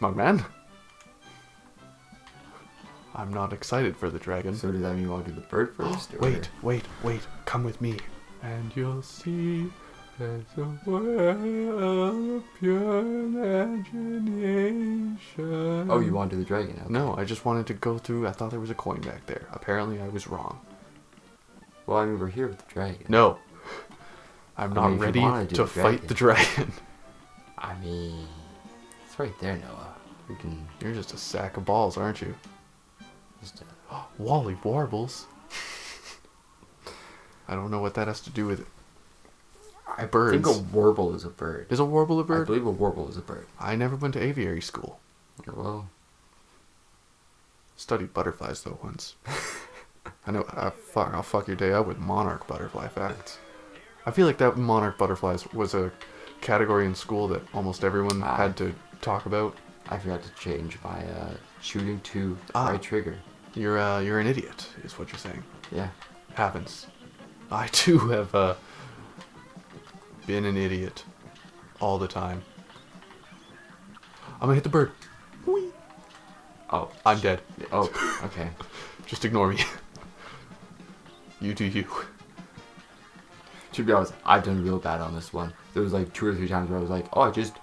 My man. I'm not excited for the dragon. So does that mean I'll do the bird first? Wait. Come with me. And you'll see there's a world of pure imagination. Oh, you want to do the dragon? Okay. No, I just wanted to go through. I thought there was a coin back there. Apparently, I was wrong. Well, I mean, we're here with the dragon. No. I'm not ready to fight the dragon. I mean, it's right there, Noah. We can... You're just a sack of balls, aren't you? Just a... Wally Warbles. I don't know what that has to do with birds. I think a warble is a bird. Is a warble a bird? I believe a warble is a bird. I never went to aviary school. Yeah, well, studied butterflies though once. I know. I'll fuck your day up with monarch butterfly facts. I feel like that monarch butterflies was a category in school that almost everyone had to talk about. I forgot to change my shooting to right trigger. You're an idiot, is what you're saying. Yeah, happens. I too have been an idiot all the time. I'm gonna hit the bird. Whee! Oh, I'm dead. Oh, okay. Just ignore me. You do you. To be honest, I've done real bad on this one. There was like 2 or 3 times where I was like, oh, I just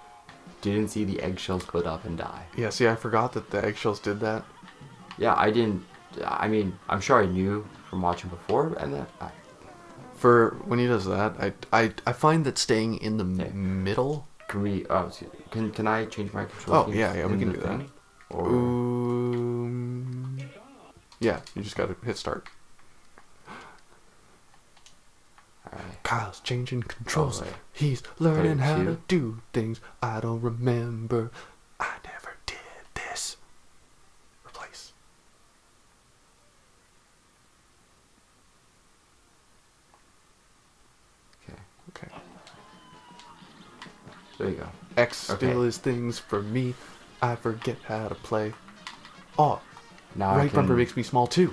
didn't see the eggshell split up and die. Yeah, see, I forgot that the eggshells did that. Yeah, I didn't. I mean, I'm sure I knew from watching before, and then for when he does that, I find that staying in the middle. Can we? Can I change my control? Oh yeah, we can do that. Or... yeah, you just gotta hit start. Right. Kyle's changing controls. Right. He's learning how to do things I don't remember. I never did this. Replace. Okay. Okay. There you go. X still is things for me. I forget how to play. Oh, now right bumper makes me small too.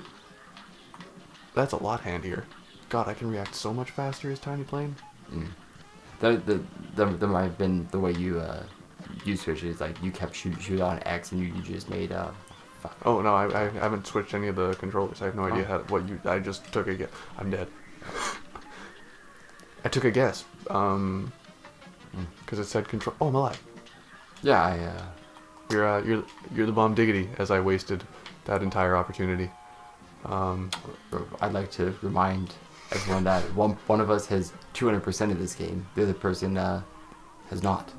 That's a lot handier. God, I can react so much faster as Tiny Plane. Mm. That might have been the way you you switched. It's like you kept shoot on X, and you just made fuck. Oh no, I haven't switched any of the controllers. I have no idea I just took a guess. I'm dead. I took a guess. Because it said control. Oh, I'm alive. Yeah, you're the bomb diggity. As I wasted that entire opportunity. I'd like to remind everyone that one of us has 200% of this game. The other person has not.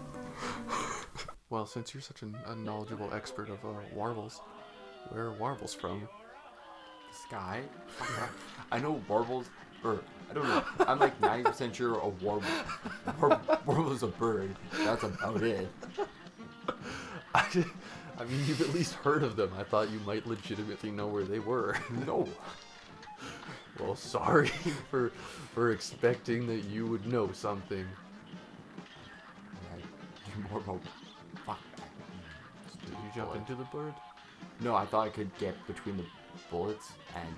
Well, since you're such a knowledgeable expert of warbles, where are warbles from? The sky. I know warbles, or I don't know. I'm like 90% sure a warble. Warble is a bird. That's about it. I mean, you've at least heard of them. I thought you might legitimately know where they were. No. Well, sorry for expecting that you would know something. Did you jump into the bird? No, I thought I could get between the bullets, and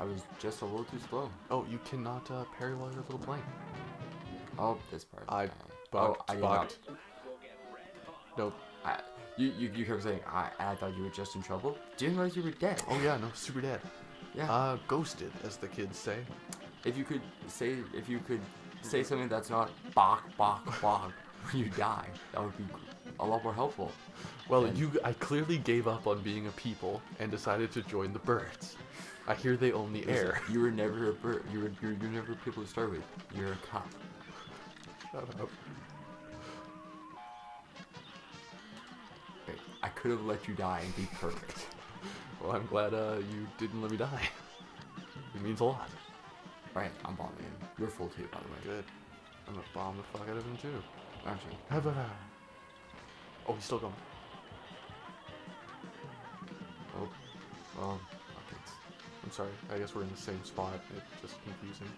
I was just a little too slow. Oh, you cannot parry while you're a little playing. Oh, this part. I bugged. Nope. You kept saying, I thought you were just in trouble. Didn't realize you were dead. Oh yeah, no, super dead. Yeah. Ghosted, as the kids say. If you could say something that's not bok, bok, bok when you die, that would be a lot more helpful. Well, I clearly gave up on being a people and decided to join the birds. I hear they own the air. You were never a bird. You're never people to start with. You're a cop. Shut up. I could have let you die and be perfect. Well, I'm glad you didn't let me die. It means a lot. Alright, I'm bombing him. You're full too, by the way. Good. I'm gonna bomb the fuck out of him too. Aren't you? How about that? Oh, he's still going. Oh. Okay. I'm sorry. I guess we're in the same spot. It's just confusing.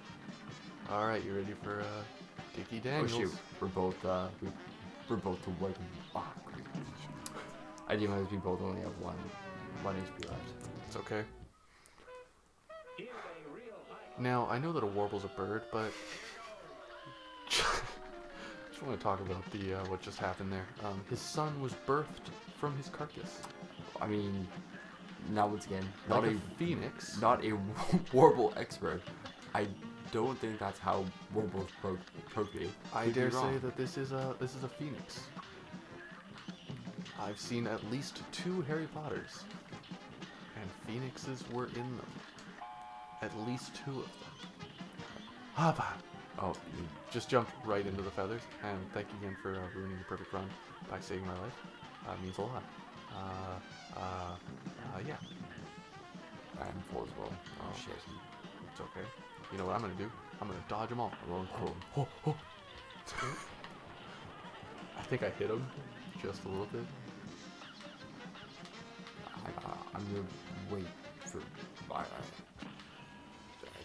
Alright, you ready for Dickie Daniels? Oh shoot. We're both the white box. I didn't realize we both only have one HP left. It's okay. Now, I know that a warble's a bird, but... Just actually want to talk about the what just happened there. His son was birthed from his carcass. I mean, now once again, not like a phoenix, not a warble expert. I don't think that's how warbles procreate. I dare say that this is a phoenix. I've seen at least 2 Harry Potters, and phoenixes were in them. At least 2 of them. Hava. Oh, you just jumped right into the feathers, and thank you again for ruining the perfect run by saving my life. It means a lot. Yeah. I'm full as well. Oh shit. It's okay. You know what I'm gonna do? I'm gonna dodge them all. I'm rolling cool. Oh, oh, oh. I think I hit him just a little bit. I'm gonna wait for... I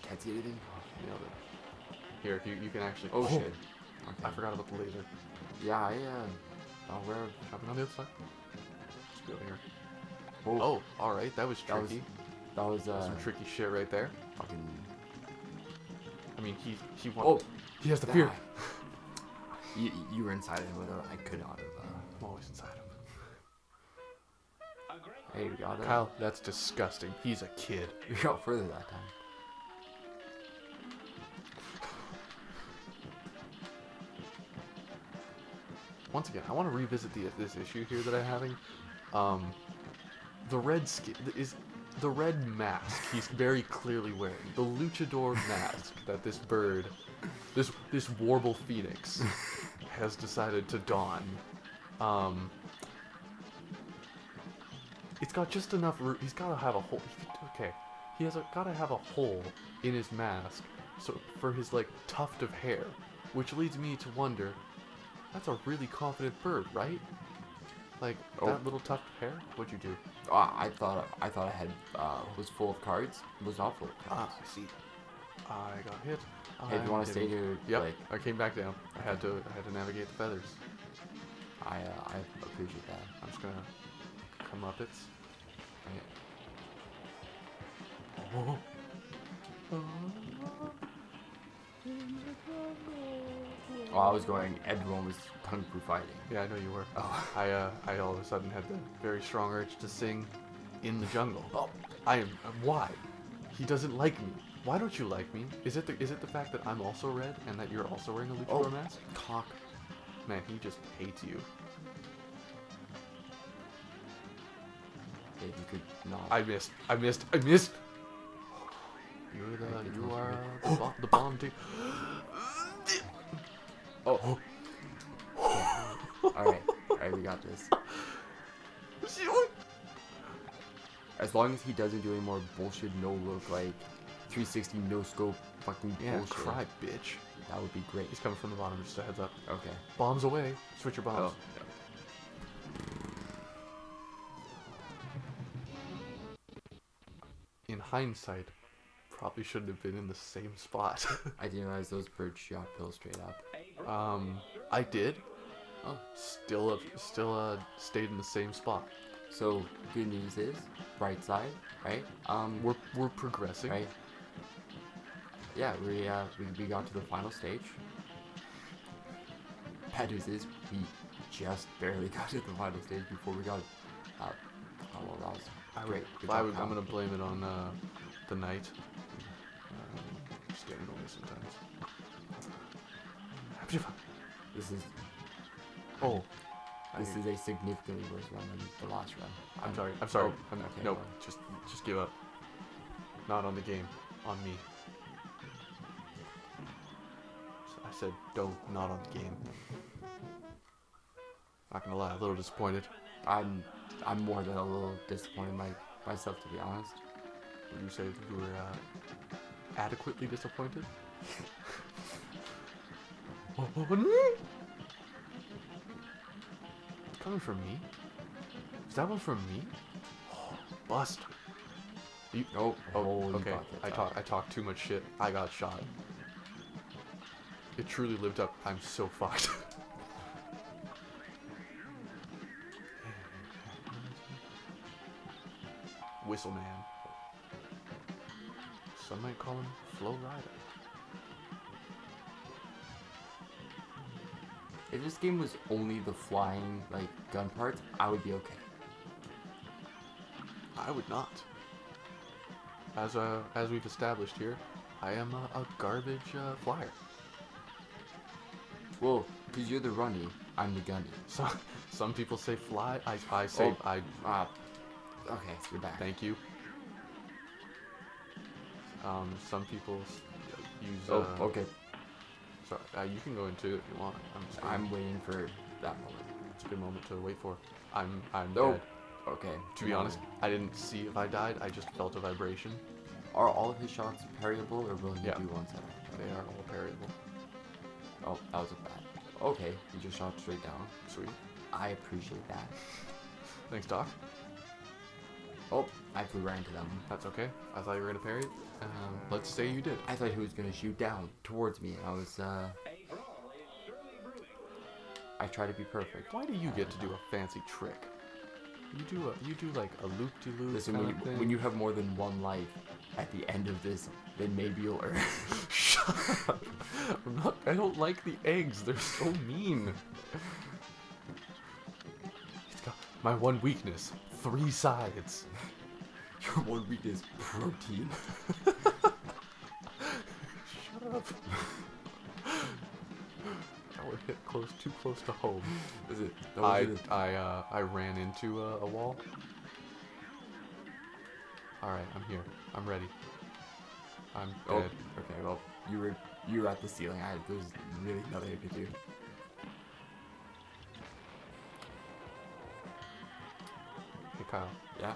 can't see anything. Nailed it. Here, if you can actually... Oh, shit. Okay. I forgot about the laser. Yeah, oh, where? Jumping on the other side? Just go here. Oh, alright, that was tricky. That was some tricky shit right there. Fucking... I mean, he won. Oh! He has the fear! You were inside of him, I could not have. I'm always inside him. Hey, we got it. Kyle, that's disgusting. He's a kid. We got further that time. Once again, I want to revisit this issue here that I'm having. The red skin is the red mask. He's very clearly wearing the luchador mask that this bird, this warble phoenix, has decided to don. It's got just enough. He's got to have a hole. Okay, he has got to have a hole in his mask, so for his like tuft of hair, which leads me to wonder. That's a really confident bird, right? Like that little tuft of hair. What'd you do? I thought I had was full of cards. Was not full of cards. Ah, I see. I got hit. Hey, do you want to stay here? Yep. Like, I came back down. I had to navigate the feathers. I appreciate that. I'm just gonna come up it. Oh. Oh. Oh, I was going, everyone was kung fu fighting. Yeah, I know you were. Oh. I all of a sudden had the very strong urge to sing In the Jungle. Oh, why? He doesn't like me. Why don't you like me? Is it the fact that I'm also red and that you're also wearing a luchador mask? Cock. Man, he just hates you. If you could not. I missed. You are the bomb team. Oh. Yeah. All right, we got this. As long as he doesn't do any more bullshit, no look, like 360 no scope, fucking bullshit. Cry, bitch. That would be great. He's coming from the bottom. Just a heads up. Okay. Bombs away. Switch your bombs. Oh. In hindsight, probably shouldn't have been in the same spot. I didn't realize those birds shot Phil straight up. I did. Oh, still stayed in the same spot. So good news is, bright side, right? We're progressing. Right? Yeah, we got to the final stage. Bad news is we just barely got to the final stage before we got. Oh well, that was great. I'm gonna blame it on the night. Just getting away sometimes. This is a significantly worse run than the last run. I'm sorry. Oh, I'm not. Okay, nope. Just give up. Not on the game. On me. So I said, not on the game. Not gonna lie, a little disappointed. I'm more than a little disappointed myself, to be honest. Would you say that you were adequately disappointed? Coming from me? Is that one from me? Oh, bust. Okay. I talked too much shit. I got shot. It truly lived up. I'm so fucked. Whistle Man. Some might call him Flow Rider. If this game was only the flying, like, gun parts, I would be okay. I would not. As we've established here, I am a garbage flyer. Well, because you're the runny, I'm the gunny. Some people say fly, I say... Oh, okay, you're back. Thank you. Some people use... Oh, okay. Sorry, you can go into it if you want. I'm waiting for that moment. It's a good moment to wait for. I'm dead. Okay. To be honest, I didn't see if I died. I just felt a vibration. Are all of his shots parryable, or will he do one set? They are all parryable. Oh, that was a bad. Okay, you just shot straight down. Sweet. I appreciate that. Thanks, Doc. Oh, I flew right into them. That's okay. I thought you were gonna parry it. Let's say you did. I thought he was gonna shoot down towards me. I was, I try to be perfect. Why do you get to do a fancy trick? You do like a loop-de-loop. Listen, when you have more than one life at the end of this, then maybe you'll earn. Shut up! I don't like the eggs. They're so mean. It's got my one weakness. 3 sides. Your one weakness, protein. Shut up. That would hit too close to home. Is it? I ran into a wall. All right, I'm here. I'm ready. I'm dead. Oh, okay, well, you were at the ceiling. There's really nothing I could do. Kyle. Yeah?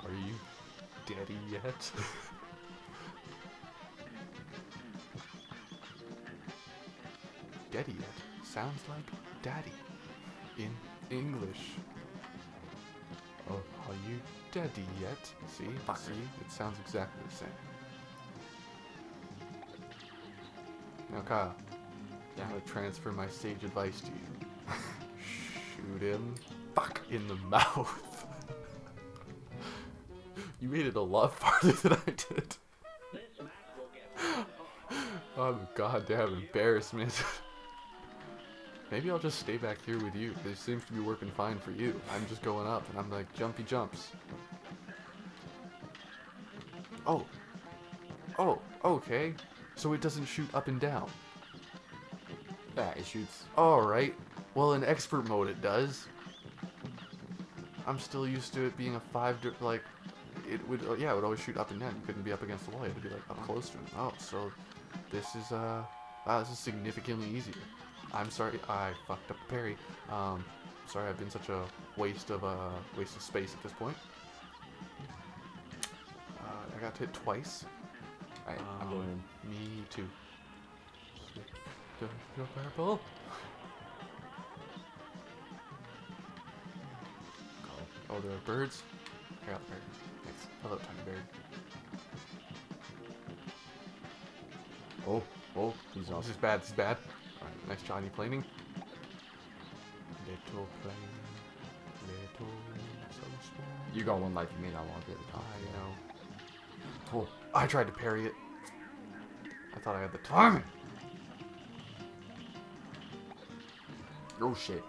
Are you daddy yet? Daddy yet sounds like daddy in English. Oh, are you daddy yet? See? Fuck. See? It sounds exactly the same. Now, Kyle. Yeah. I'm going to transfer my sage advice to you. Shoot him. Fuck in the mouth. You made it a lot farther than I did. Oh, goddamn embarrassment. Maybe I'll just stay back here with you. This seems to be working fine for you. I'm just going up and I'm like jumpy jumps. Oh. Oh, okay. So it doesn't shoot up and down. Yeah, it shoots. Alright. Well, in expert mode it does. I'm still used to it being a 5, like, it would, yeah, it would always shoot up and down. You couldn't be up against the wall, you had to be, like, up close to him. Oh, so this is, wow, this is significantly easier. I'm sorry, I fucked up parry. Sorry, I've been such a waste of space at this point. I got hit twice. Alright, I'm going in. Me too. Go purple. Oh, there are birds. I got the bird. Thanks. Hello, tiny bird. Oh, he's off. This is bad, this is bad. Alright, nice Johnny planing. Little plane, little so small. You got one life, you may not want to be at the top. I know. Oh, I tried to parry it. I thought I had the time. Oh, shit.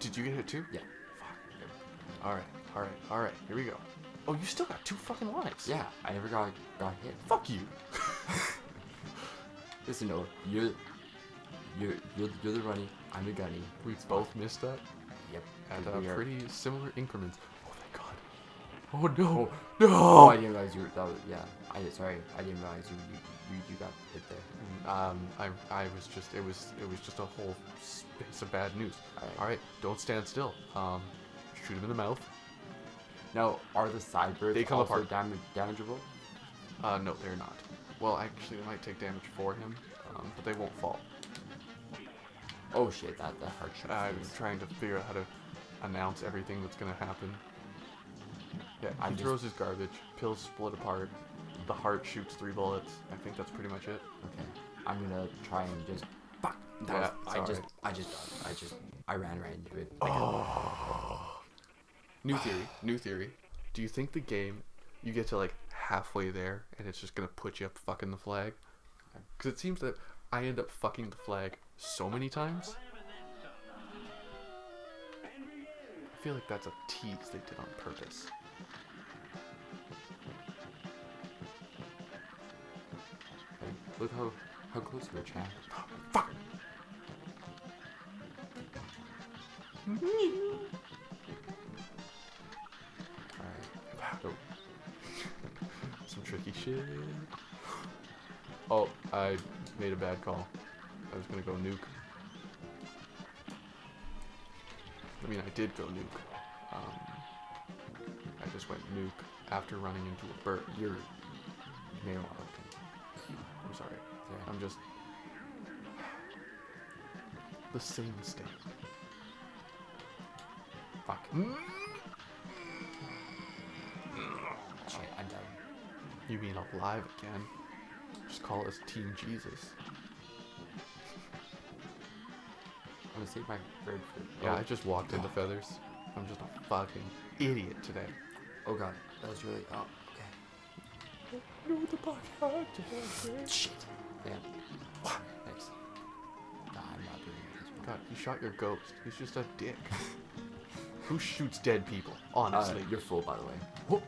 Did you get hit too? Yeah. Alright, here we go. Oh, you still got 2 fucking lives. Yeah, I never got hit. Fuck you. Listen, no, you're the runny, I'm the gunny. We both missed that? Yep. At pretty similar increments. Oh my god. Oh no. No! Oh, I didn't realize you that was, yeah. I didn't realize you got hit there. It was just a whole space of bad news. Alright, don't stand still. Shoot him in the mouth. Now, are the side birds also damageable? No, they're not. Well, actually, they might take damage for him, but they won't fall. Oh shit, that hard shot. I'm trying to figure out how to announce everything that's gonna happen. Yeah, he throws his garbage. Pills split apart. The heart shoots 3 bullets. I think that's pretty much it. Okay, I'm gonna try and just. Fuck. That was, I ran right into it. Oh. New theory. Do you think the game, you get to like halfway there and it's just gonna put you up fucking the flag? Because it seems that I end up fucking the flag so many times. I feel like that's a tease they did on purpose. And look how close we are, Chad. Fuck! Alright, wow. Some tricky shit. Oh, I made a bad call. I was gonna go nuke. I mean, I did go nuke. I just went nuke after running into a bird. You're nail. I'm sorry. Yeah, I'm just the same mistake. Fuck. Shit, I'm done. You mean alive again? Just call us Team Jesus. I'm gonna save my bird food. Yeah, oh. I just walked into feathers. I'm just a fucking idiot today. Oh god, that was really. Oh, okay. No, what the fuck? Shit. Damn. What? Thanks. Nah, I'm not doing it. God, you shot your ghost. He's just a dick. Who shoots dead people? Honestly. You're full, by the way. Whoop.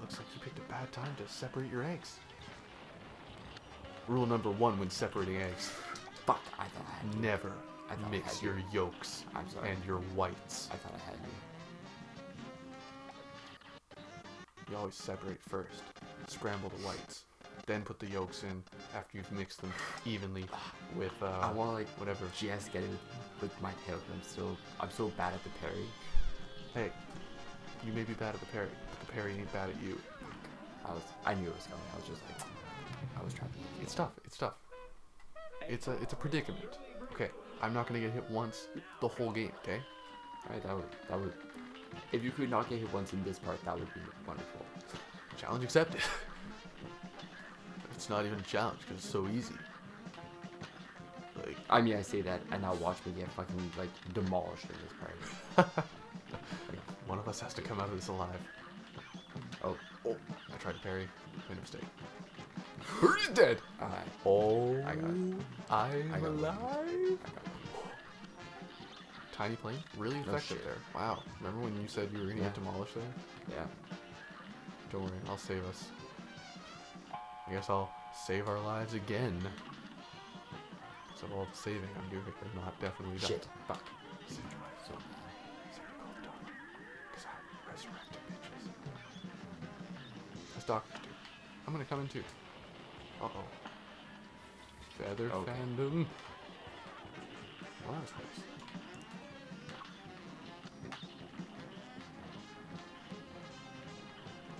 Looks like you picked a bad time to separate your eggs. Rule number one when separating eggs. Fuck, I thought I had you. Never mix your yolks and your whites. I thought I had you. You always separate first. Scramble the whites. Then put the yolks in after you've mixed them evenly with I wanna like whatever. Just get it with my tail, but I'm so bad at the parry. Hey, you may be bad at the parry, but the parry ain't bad at you. I knew it was coming. I was just like, I was trying to. It's tough. It's tough. It's a predicament. Okay, I'm not gonna get hit once the whole game. Okay. All right, that would. If you could not get hit once in this part, that would be wonderful. Challenge accepted. It's not even a challenge because it's so easy. Like, I mean, I say that and now watch me get fucking like demolished in this part. One of us has to come out of this alive. Oh! I tried to parry. Made a mistake. Who's dead? Oh! I got it. I'm alive. Tiny plane, really effective there. Wow! Remember when you said you were gonna get demolished there? Yeah. Don't worry, I'll save us. I guess I'll save our lives again. So all the saving I'm doing is not definitely done. Shit. Fuck. Save your life so bad. Sorry to call the doctor. Because I resurrected bitches. That's doctors do. I'm gonna come in too. Uh-oh. Feather fandom. Well, that was nice.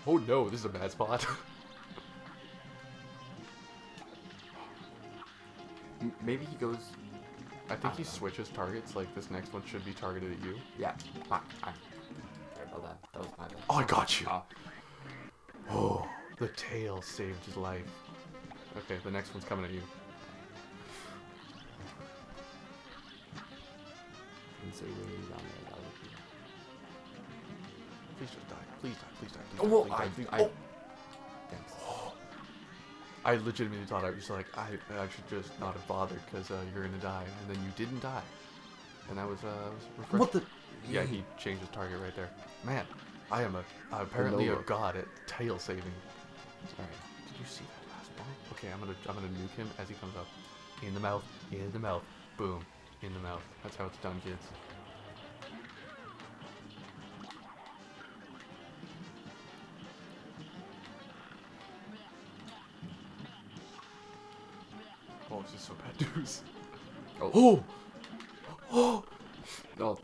Oh no, this is a bad spot. Maybe he goes. I think he switches targets. Like this next one should be targeted at you. Yeah. Sorry about that. That was my bad. Oh, I got you. Oh, the tail saved his life. Okay, the next one's coming at you. Please just die. Please die. Please die. Please die. Please die. Please die. Thanks. I legitimately thought I was just like, I should just not have bothered because you're gonna die, and then you didn't die, and that was refreshing. What the? Yeah, he changed his target right there. Man, I am apparently a god at tail saving. All right, did you see that last bomb? Okay, I'm gonna nuke him as he comes up. In the mouth, in the mouth, boom, in the mouth. That's how it's done, kids. Oh, this is so bad news. Oh! Oh,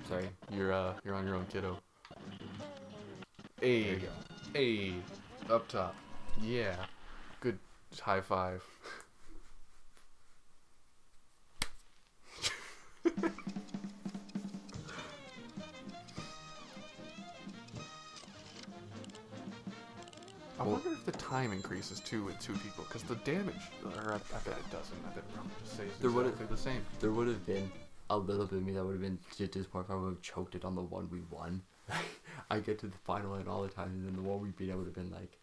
sorry. You're on your own, kiddo. Hey, there you go. Hey, up top. Yeah, good high five. I wonder if the time increases too with two people, because the damage, or I bet it doesn't. I bet it probably just stays exactly the same. There would have been a little bit of me that would have been just disappointed. I would have choked it on the one we won. I get to the final and all the time, and then the one we beat, I would have been like,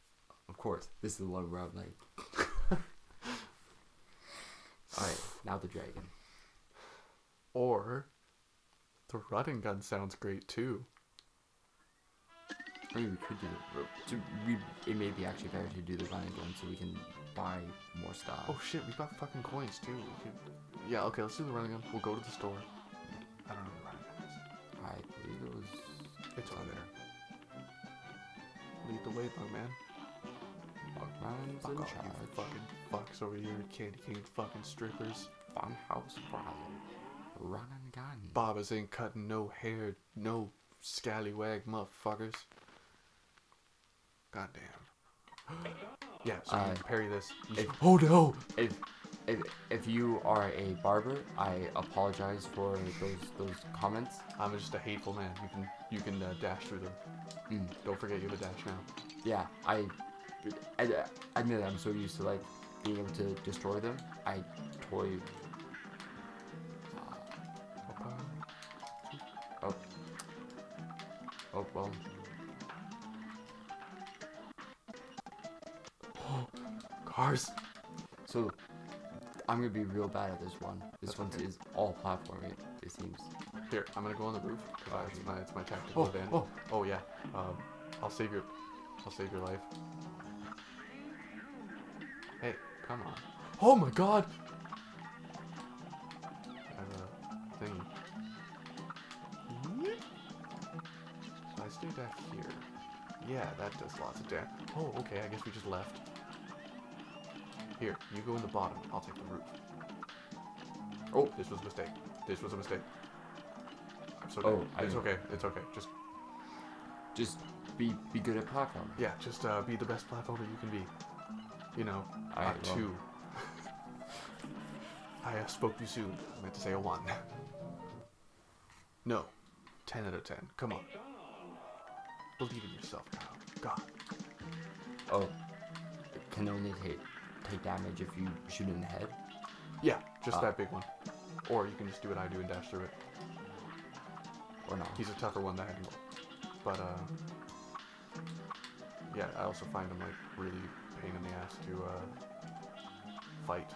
of course, this is the one where I'm like, Alright, now the dragon. Or the running gun sounds great too. I mean, we could do it. It may be actually better to do the running gun so we can buy more stuff. Oh shit, we got fucking coins too. We could... Yeah, okay, let's do the running gun. We'll go to the store. I don't know where the running gun is. I believe it was... It's over there. Lead the way, though, man. Fuck in off, charge. You fucking fucks over here, candy cane fucking strippers. Funhouse problem. Run and gun. Bobbers ain't cutting no hair, no scallywag motherfuckers. Goddamn. Yeah, so you can parry this. Oh no! If you are a barber, I apologize for those comments. I'm just a hateful man. You can dash through them. Don't forget you have a dash now. Yeah, I admit I'm so used to like being able to destroy them. I totally. Oh well. Oh, cars. So I'm gonna be real bad at this one. This one is all platforming. It seems. Here, I'm gonna go on the roof. It's my tactical advantage. Oh yeah. I'll save your life. Hey, come on. Oh my god! I have a thing. So I stay back here. Yeah, that does lots of damage. Oh, okay, I guess we just left. Here, you go in the bottom. I'll take the roof. Oh, this was a mistake. This was a mistake. I'm so dead. It's okay. It's okay. Just be good at platforming. Yeah, just be the best platformer you can be. You know, two. I spoke too soon. I meant to say a 1. No. 10 out of 10. Come on. Believe in yourself, Kyle. God. Oh. It can only take damage if you shoot in the head? Yeah, just that big one. Or you can just do what I do and dash through it. Or not. He's a tougher one than I do. But, yeah, I also find him, like, really... pain in the ass to fight.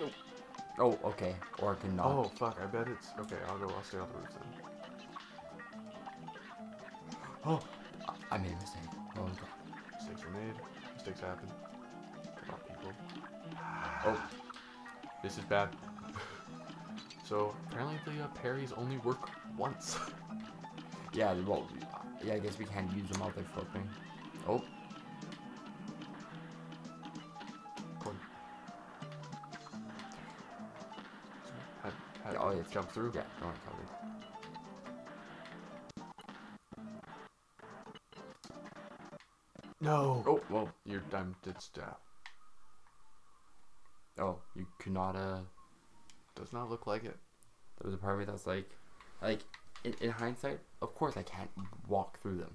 Nope. Oh, okay. Or I can knock. Oh fuck! I bet it's okay. I'll stay on the roof then. Oh, I made a mistake. Oh god. Mistakes were made. Mistakes happen. About people. Oh, this is bad. So apparently the parries only work once. Yeah, well, yeah, I guess we can't use them while they're flipping. Oh. Cool. Had yeah, it's jump through? Yeah, don't worry, covered. No! Oh, well, you're done. It's, Oh, you could not, Does not look like it. There was a part of it that's like... In hindsight, of course I can't walk through them,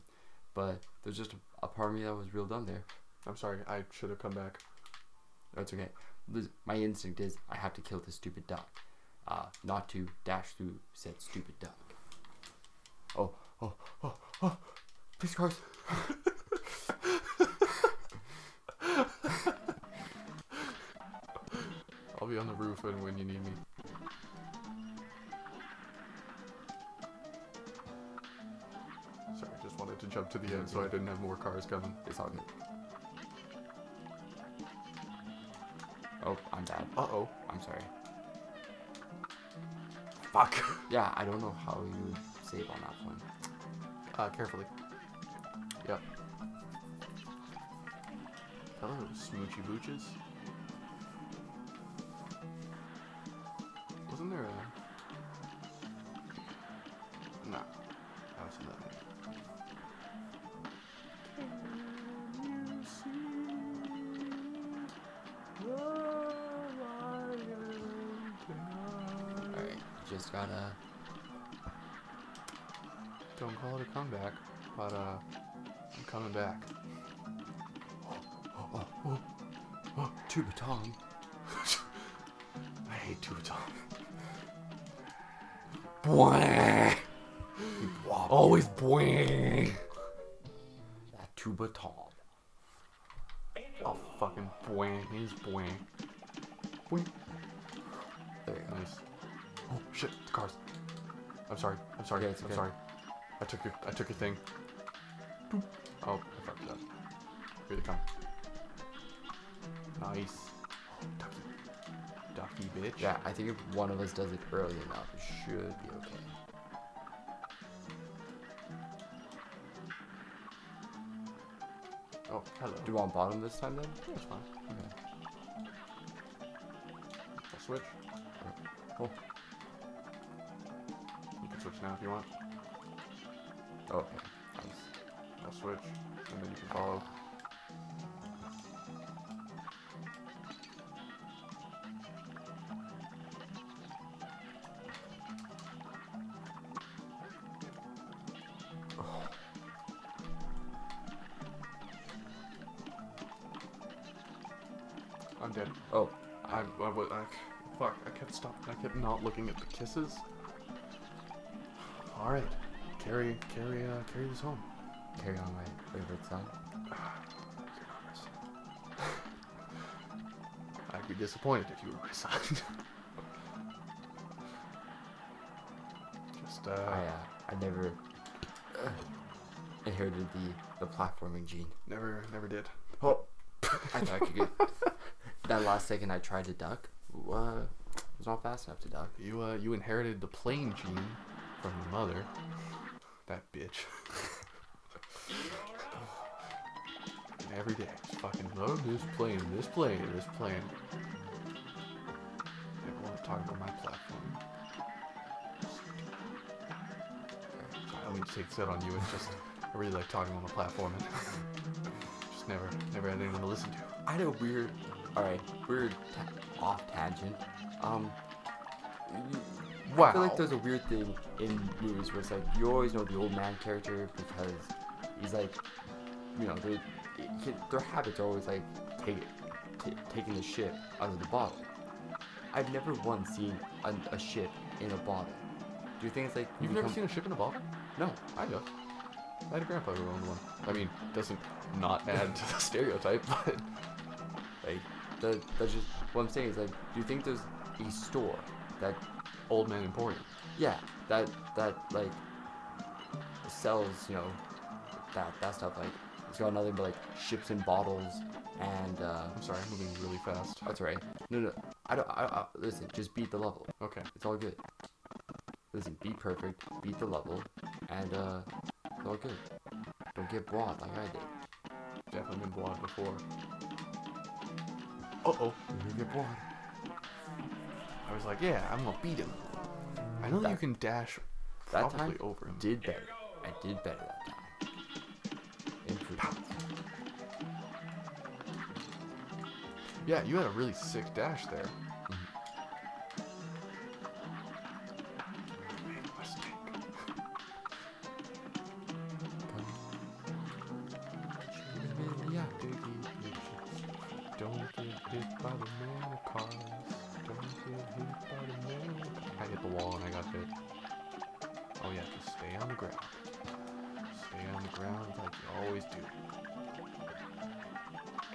but there's just a part of me that was real dumb there. I'm sorry, I should have come back. That's okay. My instinct is I have to kill this stupid duck, not to dash through said stupid duck. Oh! Please, cars. I'll be on the roof when you need me. Wanted to jump to the end so I didn't have more cars coming. It's all good. Oh, I'm bad. Uh-oh. I'm sorry. Fuck. Yeah, I don't know how you save on that one. Carefully. Yep. Hello, smoochy booches. Wasn't there a... No. That was another one. Just gotta... Don't call it a comeback, but I'm coming back. Oh, Tubatong. I hate Tubatong. Always boing. That Tubatong. fucking boing. He's boing. Boing. There you go. Nice. Oh shit, the cars. I'm sorry. I'm sorry. Yeah, I'm sorry. I took your thing. Boop. Oh, I fucked up. Here they come. Nice. Ducky. Ducky, bitch. Yeah, I think if one of us does it early enough, it should be okay. Oh, hello. Do you want bottom this time then? Yeah, it's fine. Okay. I'll switch. Cool. You can switch now if you want. Oh, okay. Nice. I'll switch, and then you can follow. I'm dead. Oh. Fuck, I kept stopping. I kept not looking at the kisses. Alright. Carry this home. Carry on my favorite son. I'd be disappointed if you were my son. Just, I never inherited the platforming gene. Never did. Oh! I thought I could get... That last second I tried to duck, was not fast enough to duck. You inherited the plane gene from your mother. That bitch. Every day, fucking load this plane. I don't want to talk about my platform. I don't mean to take that on you. It's just I really like talking on the platform. And just never had anyone to listen to. I had a weird. Alright, we're off tangent. Wow. I feel like there's a weird thing in movies where it's like, you always know the old man character because he's like, you know, their habits are always like taking the ship out of the bottle. I've never once seen a ship in a bottle. Do you think it's like... You've never seen a ship in a bottle? No, I know. I had a grandpa who owned one. I mean, doesn't not add to the stereotype, but... Like, that's just what I'm saying is like, do you think there's a store that Old Man Emporium? Yeah, that like sells, you know, that stuff. Like, it's got nothing but like ships and bottles and. I'm sorry, I'm moving really fast. That's right. No, I listen. Just beat the level. Okay, it's all good. Listen, be perfect, beat the level, and it's all good. Don't get bored like I did. Definitely been bored before. Uh-oh, I'm gonna get bored. I was like, yeah, I'm gonna beat him. I know that you can dash that probably time over him. Did better. I did better that time. Improvement. Yeah, you had a really sick dash there. Mm-hmm. I made a mistake. Yeah, don't get hit by the man of cars. Don't get hit by the man of cars. I hit the wall and I got hit. Oh yeah, just stay on the ground. Stay on the ground like you always do.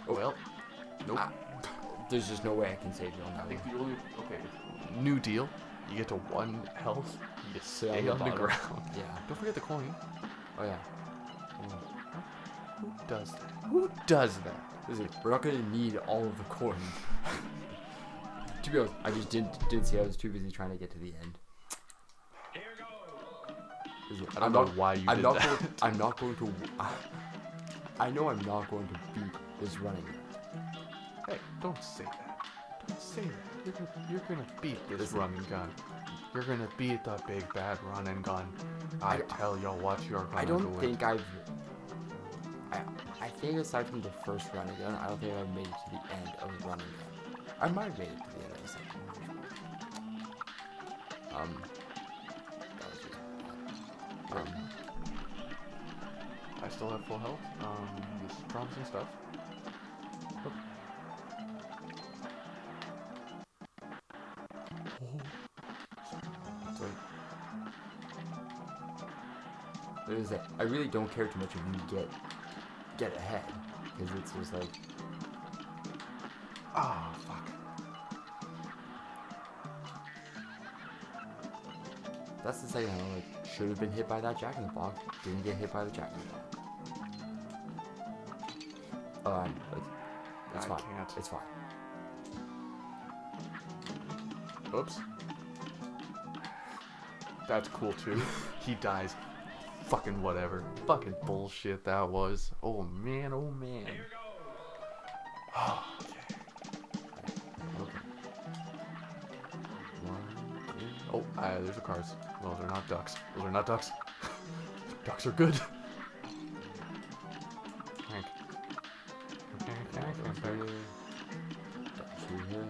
Oh well. Nope. There's just no way I can save you on that. I think the only... Okay. New deal. You get to 1 health. You just stay on the ground. Yeah. Don't forget the coin. Oh yeah. Who does that? Who does that? Listen, we're not going to need all of the coin. To be honest, I just didn't see. I was too busy trying to get to the end. Here goes. Listen, I don't know why you did that. I know I'm not going to beat this running gun. Hey, don't say that. Don't say that. You're gonna beat this running gun. You're gonna beat the big bad running gun. I tell y'all what you're gonna do. I think aside from the first run again, I don't think I've made it to the end of the run again. I might have made it to the end of the second one. That was just I still have full health. This is promising stuff. Oh. Sorry. Is that I really don't care too much if you get ahead, because it's just like That's the second one. Like, should have been hit by that jack in the box. Didn't get hit by the jack in the box. It's fine. Can't. It's fine. Oops. That's cool too. He dies. Fucking whatever. Fucking bullshit that was. Oh man. Oh man. Here we go. Oh, there's the cars. Well, they're not ducks. Those are not ducks. Ducks are good. Hank. Ducks are here.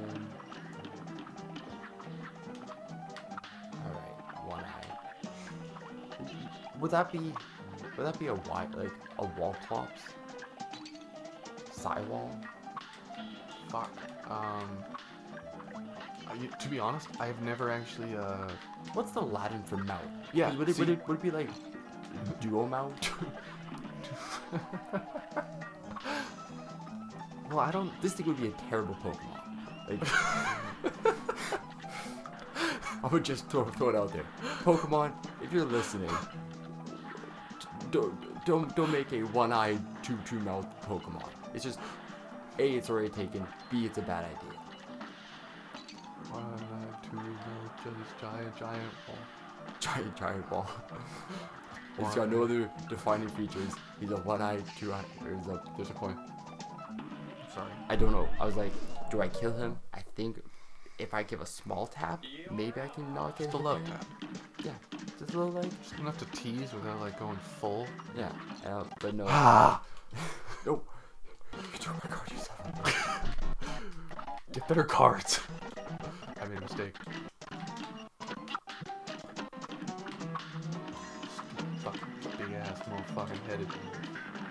Alright, one eye. Would that be a wide, like, a wall tops? Sidewall? Fuck. To be honest, I have never actually, What's the Latin for mouth? Yeah, would it be like... duo mouth? Well, I don't... This thing would be a terrible Pokemon. Like... I would just throw it out there. Pokemon, if you're listening... Don't make a one-eyed, two-mouth Pokemon. It's just... A, it's already taken. B, it's a bad idea. Giant ball. Giant ball. He's got no other defining features. He's a one-eyed, two-eyed. There's a coin. Sorry. I don't know. I was like, do I kill him? I think if I give a small tap, maybe I can knock it. Just a low tap. Yeah. Just a little like. Just enough to tease without like going full. Yeah. But no. Ah. No. You threw my card. You son. Get better cards. I made a mistake. Fucking headed,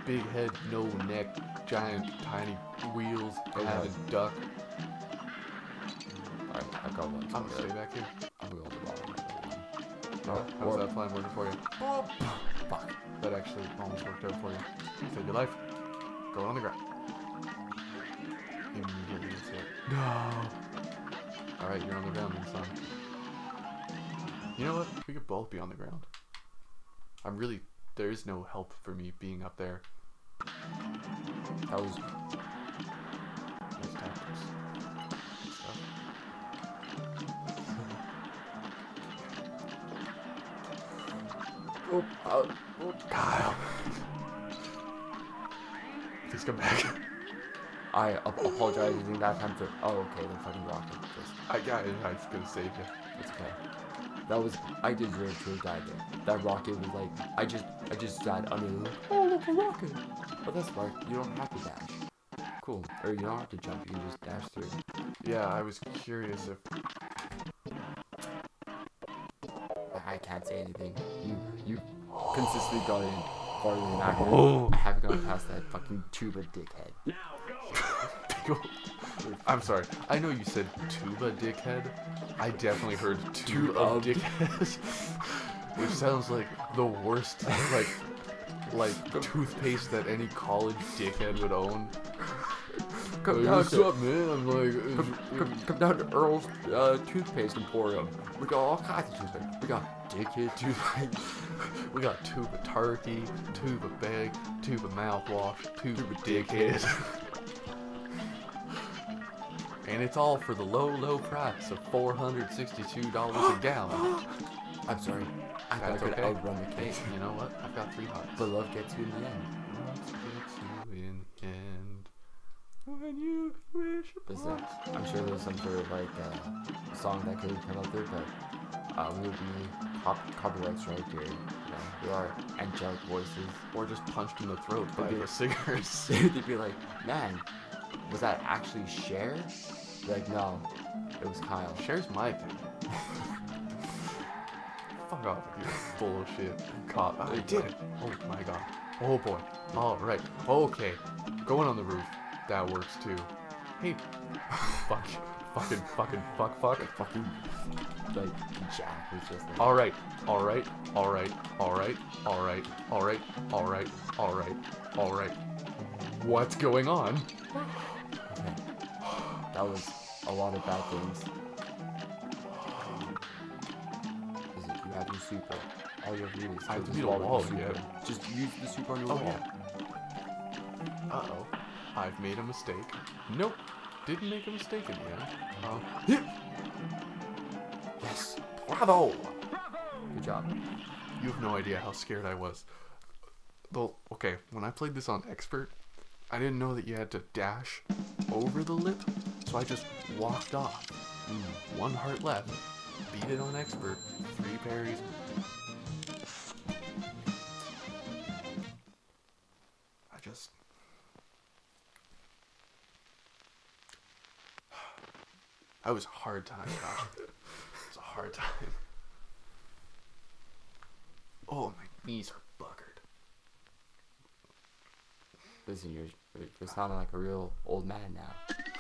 big head, no neck, giant, tiny wheels, and a duck. Alright, I got one. I'm gonna stay back here. I'm gonna go to the bottom. Oh, how's that plan working for you? Oh, fuck. That actually almost worked out for you. Save your life. Go on the ground. Immediately, that's it. No! Alright, you're on the ground, son. You know what? We could both be on the ground. I'm really... There is no help for me being up there. That was... Nice tactics. Good stuff. Oh, Kyle. Please come back. I apologize using that time for... Oh, okay, then fucking rock it. I got it. I was gonna save you. It's okay. That was, I did really truly die there. That rocket was like, I just died under the, oh look, a rocket. But that's smart, you don't have to dash. Cool, or you don't have to jump, you can just dash through. Yeah, I was curious if... I can't say anything. You consistently got in farther than I have. I haven't gone past that fucking tuba dickhead. Now go! I'm sorry. I know you said tuba dickhead. I definitely heard tuba dickhead, which sounds like the worst, like toothpaste that any college dickhead would own. Come down to up, man. I'm like, come down to Earl's toothpaste emporium. We got all kinds of toothpaste. We got dickhead toothpaste. We got tuba turkey, tuba bag, tuba mouthwash, tuba dickhead. And it's all for the low, low price of $462 a gallon. I'm sorry. I thought I could outrun the case. You know what? I've got $3. But love gets you in the end. When you wish upon. I'm sure there's some sort of like song that could come out there, but we would be copyrights right here. Yeah, we are angelic voices. Or just punched in the throat by the singers. They'd be like, man, was that actually Cher? Like, no, it was Kyle. Cher's my thing. Fuck off with your bullshit cop. I did it. Oh my god. Oh boy. Alright. Okay. Going on the roof. That works too. Hey. Fuck. Fucking. Like, Jack was just like. Alright. What's going on? Okay. That was a lot of bad things. Is it, you had the super. All you have to do is just use the super on your wall. Yeah. Uh-oh. I've made a mistake. Nope. Didn't make a mistake in the end. Yes. Bravo! Good job. You have no idea how scared I was. Well, okay, when I played this on Expert, I didn't know that you had to dash over the lip, so I just walked off. One heart left. Beat it on Expert. 3 parries. I just... I was a hard time, gosh. It was a hard time. Oh, my knees are buggered. Listen, you're sounding like a real old man now.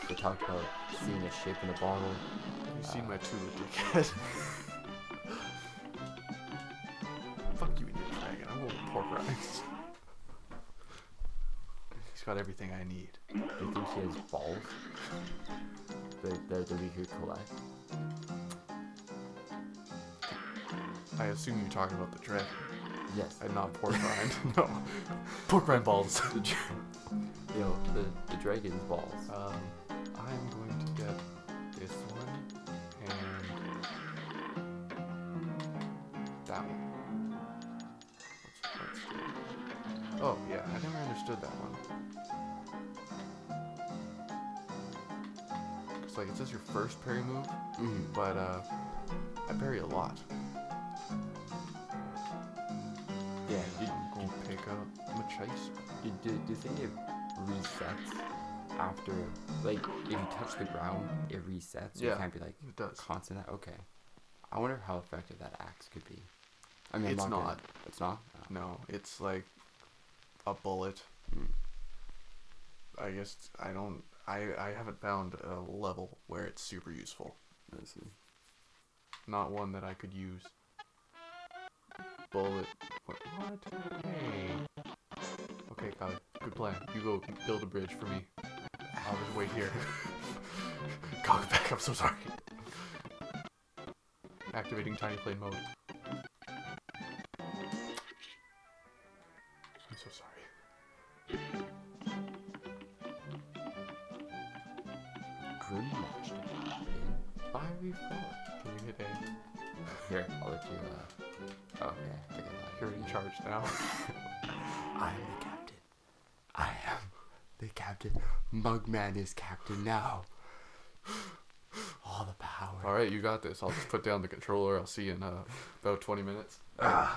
We talked about seeing a ship in a bottle. Have you seen my tulip, dickhead? Fuck you and your dragon. I'm going pork rinds. He's got everything I need. Do you think she has balls? That we could collect? I assume you're talking about the dragon. Yes. And not pork rind. No. Pork rind balls. You know, the dragon's balls. I'm going to get this one and that one. Let's do. Oh yeah, I never understood that one. It's like, is this your first parry move? But I parry a lot. Yeah, I'm going to pick up my chaser. Do you think it resets after, like, if you touch the ground, it resets? So yeah, you can't be like, it does. Constant. Okay. I wonder how effective that axe could be. I mean, it's not. It's not? No. No, it's like a bullet. I guess I don't, I haven't found a level where it's super useful. I see. Not one that I could use. Bullet. What? Hey. Okay, Kyle. Good plan. You go build a bridge for me. I'll just wait here. Kyle, back up. So sorry. Activating tiny plane mode. I'm so sorry. Green match. Fiery floor. Can you hit A? Here, I'll let you. Okay, you're in charge now. I am the captain. I am the captain. Mugman is captain now. All the power. Alright, you got this. I'll just put down the controller. I'll see you in about 20 minutes. Yeah,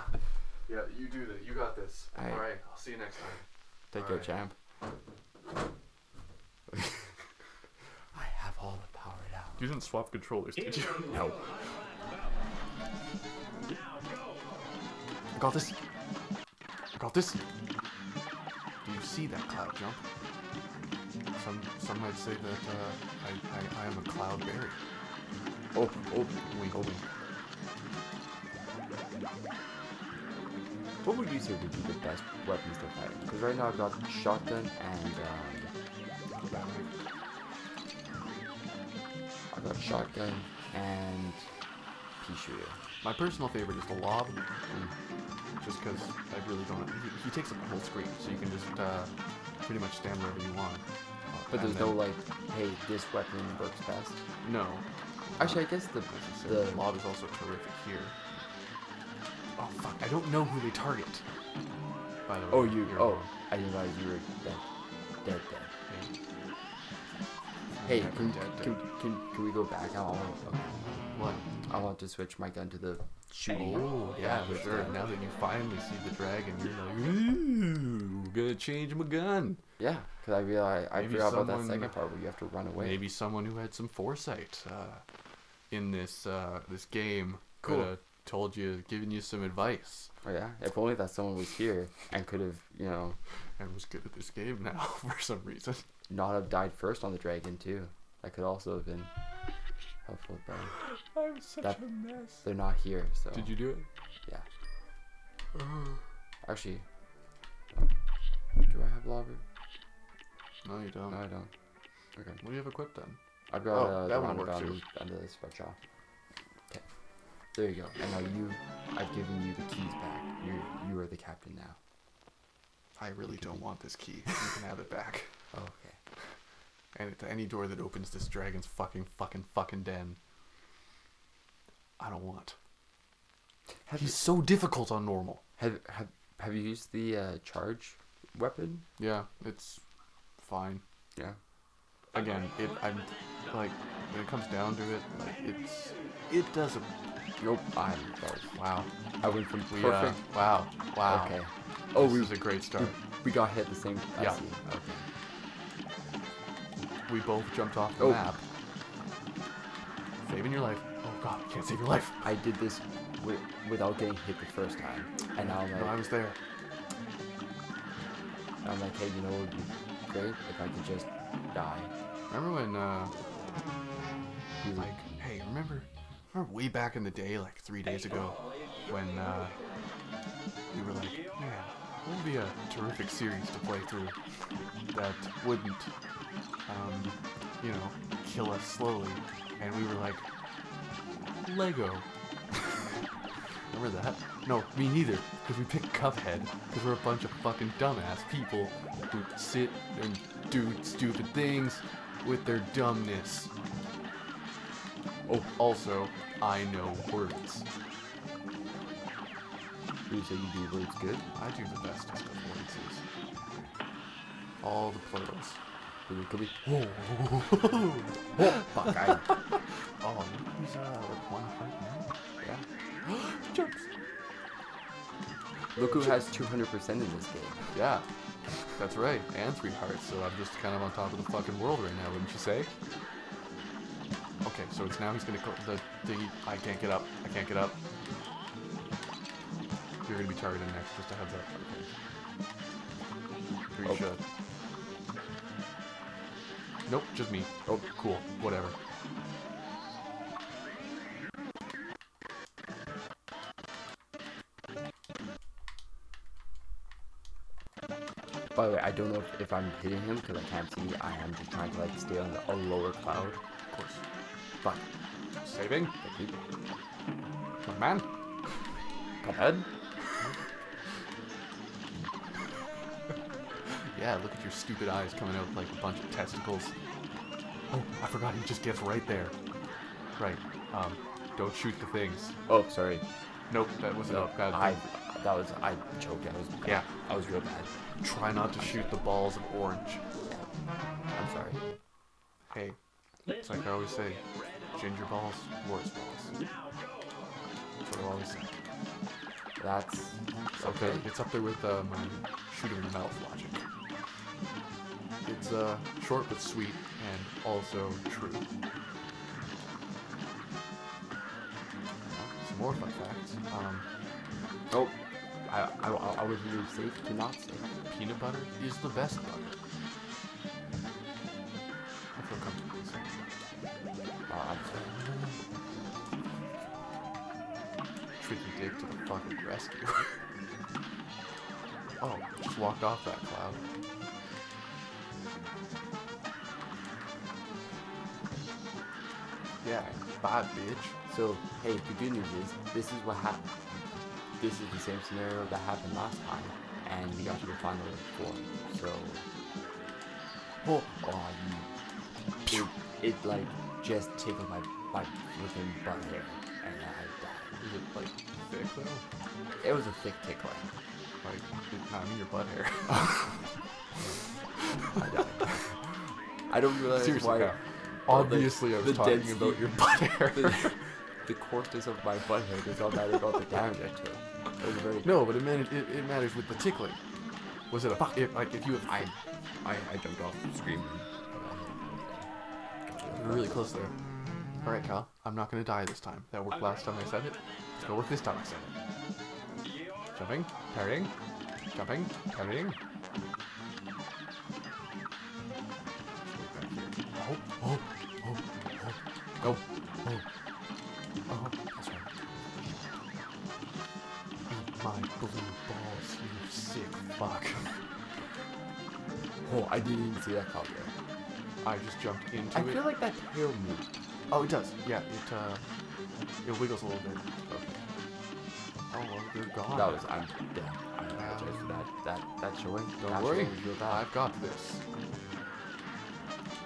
you do that. You got this. Alright, I'll see you next time. Take care, champ. I have all the power now. You didn't swap controllers, did you? No. I got this. I got this. Do you see that cloud jump? Some might say that I am a cloud berry. Oh, oh, wink, oh, wink. What would you say would be the best weapons to fight? Because right now I've got shotgun and I've got shotgun and pea shooter. My personal favorite is the lob. Just because I really don't... He takes up the whole screen, so you can just pretty much stand wherever you want. But there's no, like, hey, this weapon works best? No. Actually, I guess the lob is also terrific here. Oh, fuck. I don't know who they target. By the way. Oh, you... Oh, I didn't realize you were dead. Dead, dead. Hey, can we go back? Oh, okay. What? I want to switch my gun to the shooting. Oh, yeah, for sure. Now that you finally see the dragon, you're like, ooh, gonna change my gun. Yeah, because I realized I forgot about that second part where you have to run away. Maybe someone who had some foresight in this this game could have told you, given you some advice. Oh, yeah, if only that someone was here and could have, you know, and was good at this game now for some reason. Not have died first on the dragon too. That could also have been helpful, but I'm such a mess. They're not here, so. Did you do it? Yeah. Actually, do I have lava? No, you don't. No, I don't. Okay. What do you have equipped then? I've got that one works too. Under this special. Okay. There you go. And now I've given you the keys back. You are the captain now. I really don't want this key. You can have it back. Oh, okay. And to any door that opens this dragon's fucking den, I don't want. He's so difficult on normal. Have you used the charge weapon? Yeah, it's fine. Yeah. Again, when it comes down to it, it doesn't. Nope. Wow. I went from perfect. Wow. Okay. Oh, this was a great start. We got hit the same. Yeah. I see. Okay. We both jumped off the map. Saving your life. Oh God, you can't save your life. I did this without getting hit the first time, and now I'm like, no, I was there. I'm like, hey, you know, it would be great if I could just die. Remember when? Like, hey, remember way back in the day, like 3 days ago, when we were like, man, it would be a terrific series to play through that wouldn't, you know, kill us slowly. And we were like, Lego. Remember that? No, me neither, because we picked Cuphead, because we're a bunch of fucking dumbass people who sit and do stupid things with their dumbness. Oh, also, I know words. You say you do words good? I do the best of words. All the plurals. Whoa. Fuck, oh, he's like one heart now. Yeah. Jumps! Look who has 200% in this game. Yeah, that's right. And 3 hearts, so I'm just kind of on top of the fucking world right now, wouldn't you say? Okay, so it's now he's gonna click the thingy. I can't get up. I can't get up. You're gonna be targeted next, just a heads up. Okay. Pretty sure. Nope, just me. Oh, cool. Whatever. By the way, I don't know if I'm hitting him because I can't see. I am just trying to like stay on a lower cloud. Of course. But saving. Come on, man. Come ahead. Yeah, look at your stupid eyes coming out like a bunch of testicles. Oh, I forgot he just gets right there. Right. Don't shoot the things. Oh, sorry. Nope, that wasn't a bad thing. I choked. I was bad. Yeah, I was real bad. Try not to shoot the balls of orange. I'm sorry. Hey, it's like I always say, ginger balls, worse balls. That's what I always say. That's okay. It's up there with shooting in the mouth logic. It's short but sweet and also true. Some more fun facts. Oh, I would be safe to not say peanut butter is the best butter. I feel comfortable saying that. I'm sorry. Tricky dick to the fucking rescue. Oh, just walked off that cloud. Yeah, bye, bitch. So, hey, the good news is, this is what happened. This is the same scenario that happened last time, and we got to the final 4. So, it like just tickled my within butt hair, and I died. Was it like thick though? It was a thick tickle. Like, I mean your butt hair. I died. I don't realize seriously, why. No. Obviously, I was talking about your butt hair. The coarseness of my butt hair does not matter about the damage I took. No, but it matters with the tickling. Was it a fuck? I jumped off screaming. You were really close there. All right, Kyle. I'm not gonna die this time. That worked last time I said it. It's gonna work this time I said it. Jumping, parrying, jumping, parrying. Go. Fuck. Oh, I didn't even see that cop there. I just jumped into it. I feel like that tail moved. Oh, it does. Yeah, it wiggles a little bit. Okay. Oh, well, you're gone. That was, I apologize for that. That showing. Don't worry. I've got this.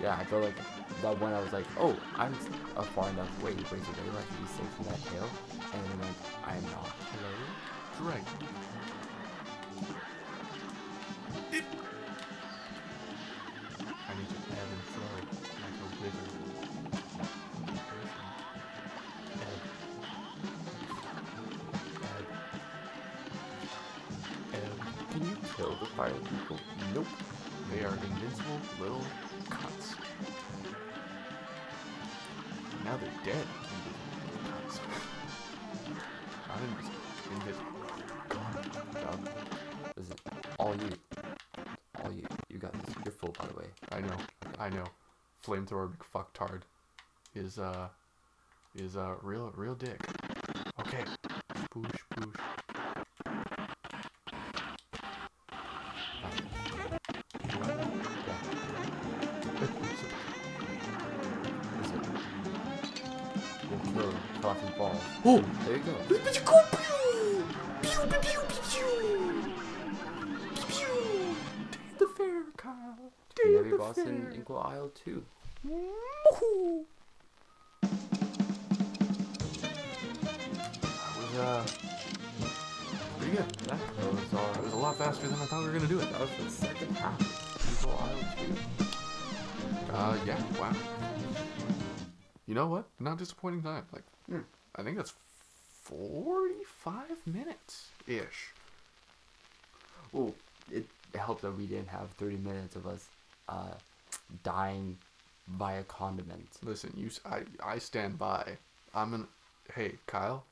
Yeah, I feel like that one. I was like, oh, I'm a far enough way. Basically, like to be safe from that hill, and then like, I am not. Hello. Right. Nope. They are invincible little cuts. Now they're dead. Invincible cuts. I'm invincible. Gone. This is all you. All you. You got this. You're full, by the way. I know. I know. Flamethrower McFucktard is real dick. Okay. Push, push. Oh, there you go. The fair Kyle. Maybe boss in equal aisle 2. Pretty good. That was a lot faster than I thought we were gonna do it. That was the second half. Equal aisle 2. Yeah. Wow. You know what? Not disappointing time. Like. I think that's 45 minutes-ish. Well, it helped that we didn't have 30 minutes of us dying via condiments. Listen, I stand by. Hey, Kyle.